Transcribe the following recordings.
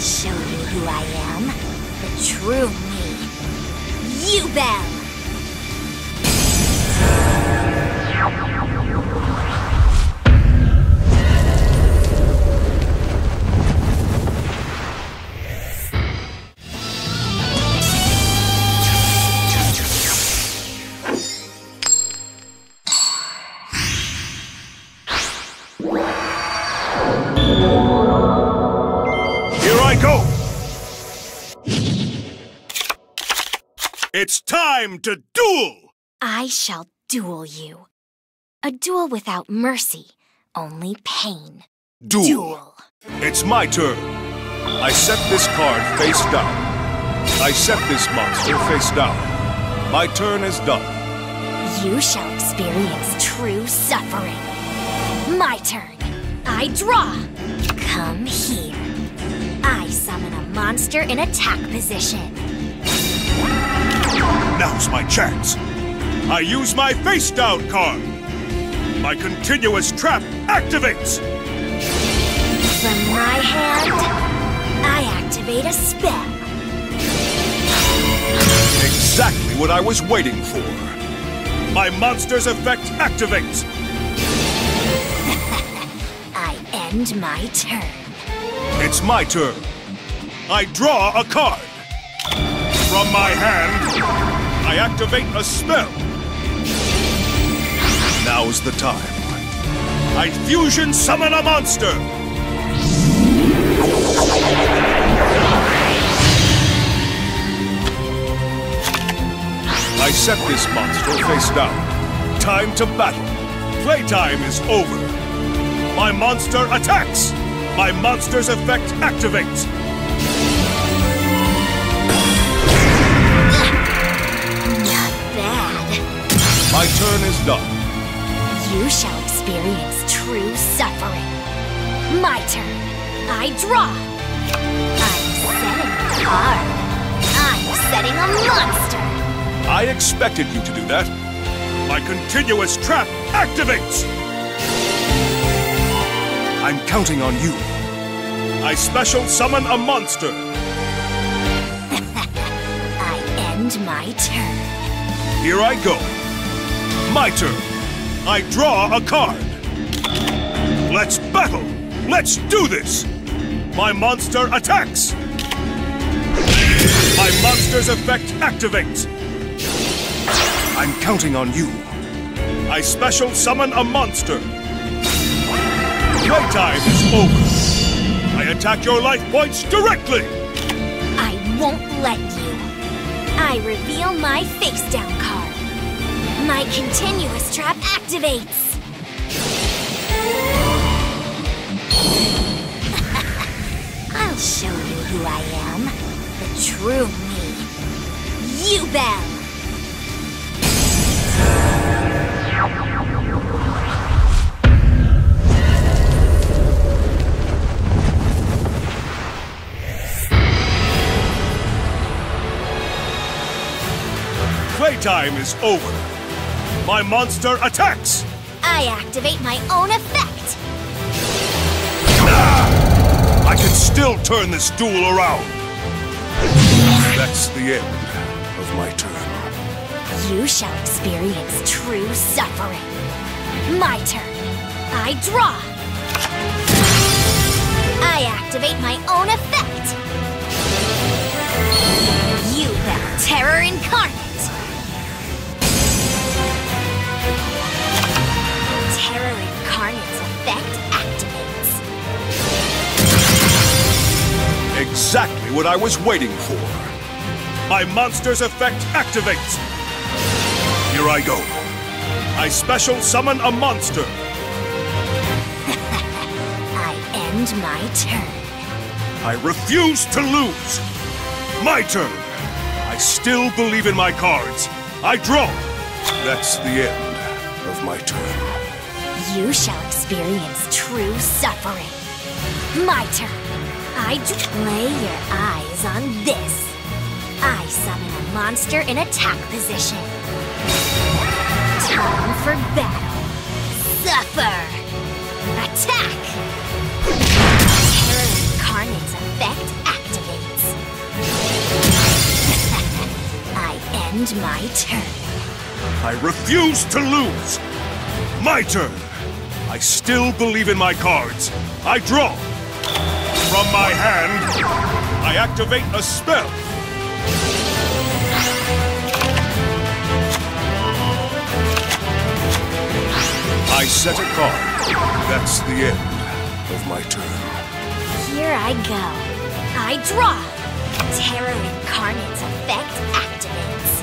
I'll show you who I am. The true me. Yubel! It's time to duel! I shall duel you. A duel without mercy, only pain. Duel. It's my turn. I set this card face down. I set this monster face down. My turn is done. You shall experience true suffering. My turn. I draw. Come here. I summon a monster in attack position. Now's my chance. I use my face-down card. My continuous trap activates. From my hand, I activate a spell. Exactly what I was waiting for. My monster's effect activates. I end my turn. It's my turn. I draw a card. From my hand, I activate a spell. Now's the time. I fusion summon a monster. I set this monster face down. Time to battle. Playtime is over. My monster attacks. My monster's effect activates. My turn is done. You shall experience true suffering. My turn. I draw. I'm setting a card. I'm setting a monster. I expected you to do that. My continuous trap activates. I'm counting on you. I special summon a monster. I end my turn. Here I go. My turn. I draw a card. Let's battle. Let's do this. My monster attacks. My monster's effect activates. I'm counting on you. I special summon a monster. Playtime is over. I attack your life points directly. I won't let you. I reveal my face-down card. My continuous trap activates! I'll show you who I am. The true me. Yubel! Playtime is over. My monster attacks! I activate my own effect! I can still turn this duel around! That's the end of my turn. You shall experience true suffering. My turn. I draw. I activate my own effect. You have Terror Incarnate. Terror Incarnate's effect activates. Exactly what I was waiting for. My monster's effect activates. Here I go. I special summon a monster. I end my turn. I refuse to lose. My turn. I still believe in my cards. I draw. That's the end of my turn. You shall experience true suffering. My turn. Lay your eyes on this. I summon a monster in attack position. Time for battle. Suffer. Attack. Terror Carnage's effect activates. end my turn. I refuse to lose! My turn! I still believe in my cards. I draw. From my hand, I activate a spell. I set a card. That's the end of my turn. Here I go. I draw. Terror Incarnate's effect activates.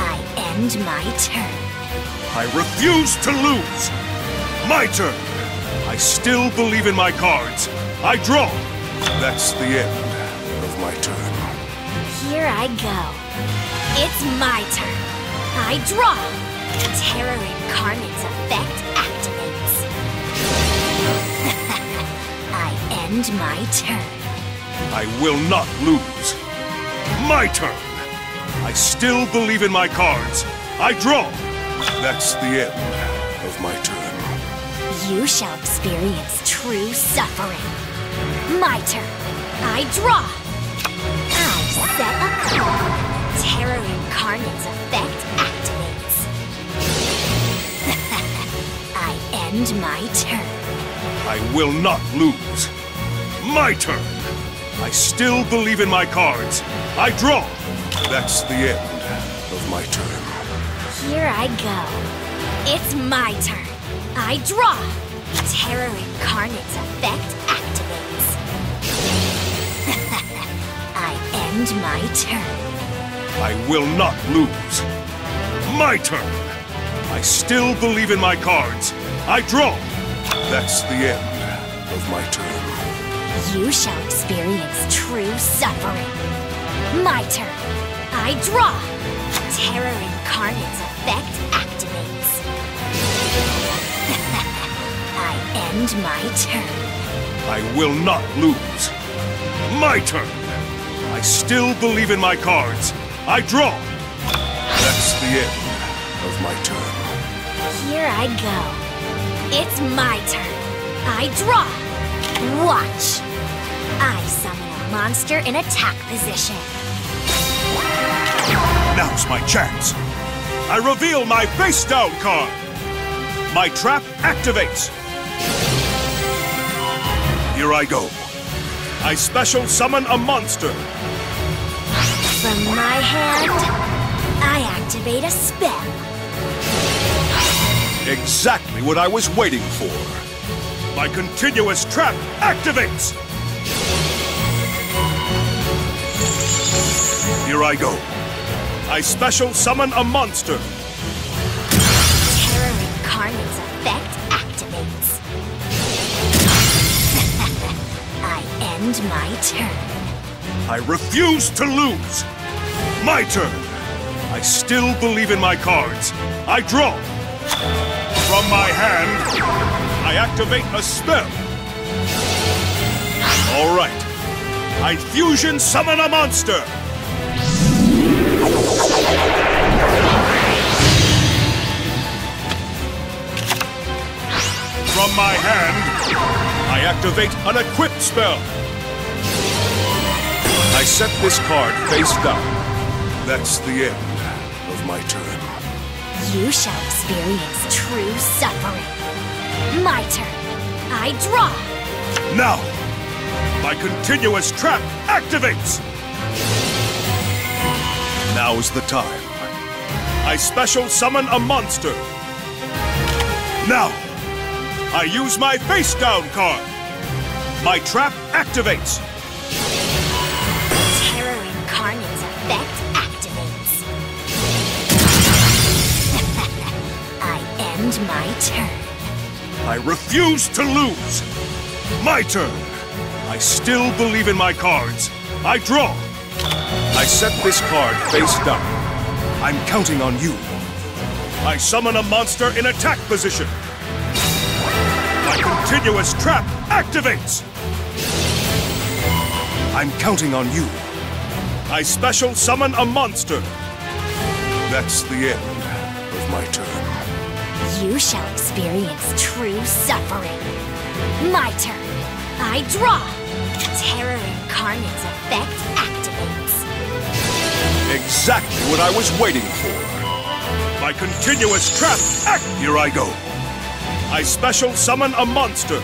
I end my turn. I refuse to lose. My turn. I still believe in my cards. I draw. That's the end of my turn. Here I go. It's my turn. I draw. Terror Incarnate's effect activates. I end my turn. I will not lose. My turn. I still believe in my cards. I draw. That's the end of my turn. You shall experience true suffering. My turn. I draw. I set a card. Terror Incarnate's effect activates. And my turn. I will not lose. My turn. I still believe in my cards. I draw. That's the end of my turn. Here I go. It's my turn. I draw. Terror Incarnate's effect activates. I end my turn. I will not lose. My turn. I still believe in my cards. I draw. That's the end of my turn. You shall experience true suffering. My turn. I draw. Terror Incarnate's effect activates. I end my turn. I will not lose. My turn. I still believe in my cards. I draw. That's the end of my turn. Here I go. It's my turn. I draw. Watch. I summon a monster in attack position. Now's my chance. I reveal my face down card. My trap activates. Here I go. I special summon a monster. From my hand, I activate a spell. Exactly what I was waiting for. My continuous trap activates! Here I go. I special summon a monster. Terror Incarnate's effect activates. I end my turn. I refuse to lose. My turn. I still believe in my cards. I draw. From my hand, I activate a spell. All right. I fusion summon a monster. From my hand, I activate an equipped spell. I set this card face down. That's the end of my turn. You shall experience true suffering. My turn. I draw. Now, my continuous trap activates. Now's the time. I special summon a monster. Now, I use my face down card. My trap activates. Terror Incarnate's effect my turn. I refuse to lose. My turn. I still believe in my cards. I draw. I set this card face down. I'm counting on you. I summon a monster in attack position. My continuous trap activates. I'm counting on you. I special summon a monster. That's the end of my turn. You shall experience true suffering. My turn. I draw. Terror Incarnate's effect activates. Exactly what I was waiting for. By continuous trap, act! Here I go. I special summon a monster.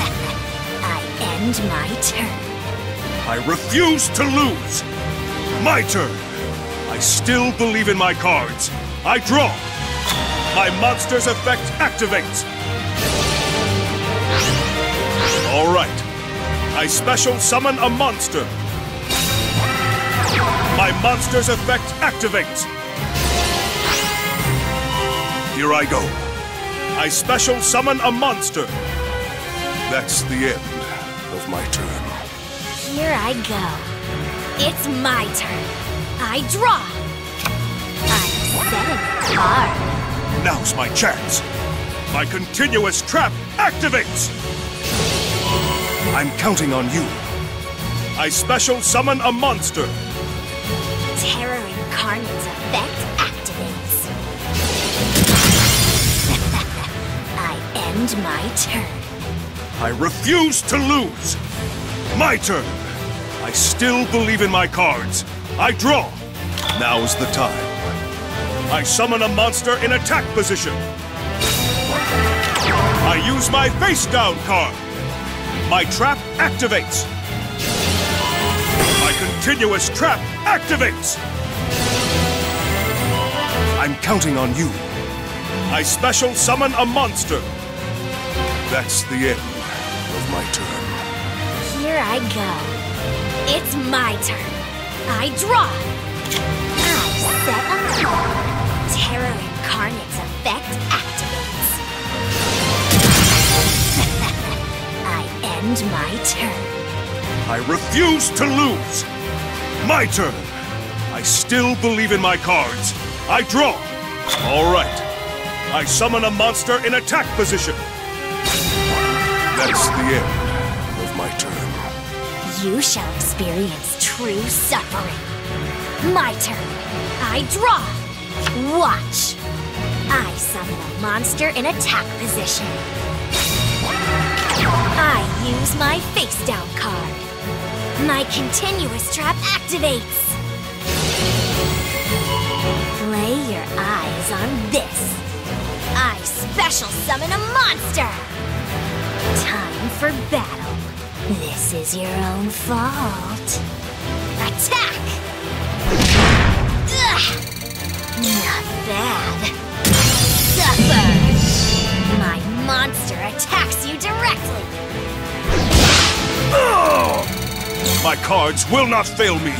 I end my turn. I refuse to lose. My turn. I still believe in my cards. I draw. My monster's effect activates. All right. I special summon a monster. My monster's effect activates. Here I go. I special summon a monster. That's the end of my turn. Here I go. It's my turn. I draw. I'm setting a card. Now's my chance. My continuous trap activates. I'm counting on you. I special summon a monster. Terror Incarnate's effect activates. I end my turn. I refuse to lose. My turn. I still believe in my cards. I draw. Now's the time. I summon a monster in attack position. I use my face down card. My trap activates. My continuous trap activates. I'm counting on you. I special summon a monster. That's the end of my turn. Here I go. It's my turn. I draw. I set a card. Terror Incarnate's effect activates. End my turn. I refuse to lose. My turn. I still believe in my cards. I draw. All right. I summon a monster in attack position. That's the end of my turn. You shall experience true suffering. My turn. I draw. Watch. I summon a monster in attack position. I use my face-down card. My continuous trap activates. Lay your eyes on this. I special summon a monster. Time for battle. This is your own fault. Attack! Ugh. Not bad. Suffer! My monster attacks you directly. My cards will not fail me.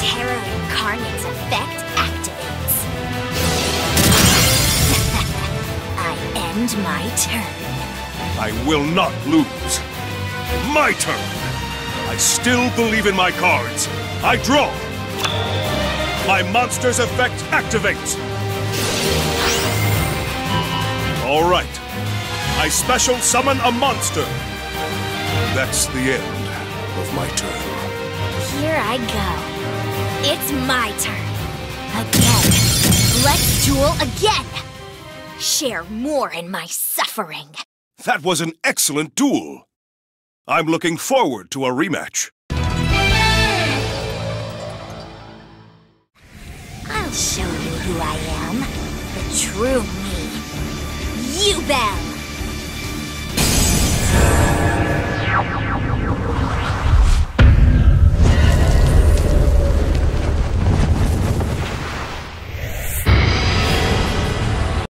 Terror Incarnate's effect activates. I end my turn. I will not lose. My turn. I still believe in my cards. I draw. My monster's effect activates. All right. I special summon a monster. That's the end of my turn. Here I go. It's my turn. Again. Let's duel again. Share more in my suffering. That was an excellent duel. I'm looking forward to a rematch. I'll show you who I am. The true me. Yubel!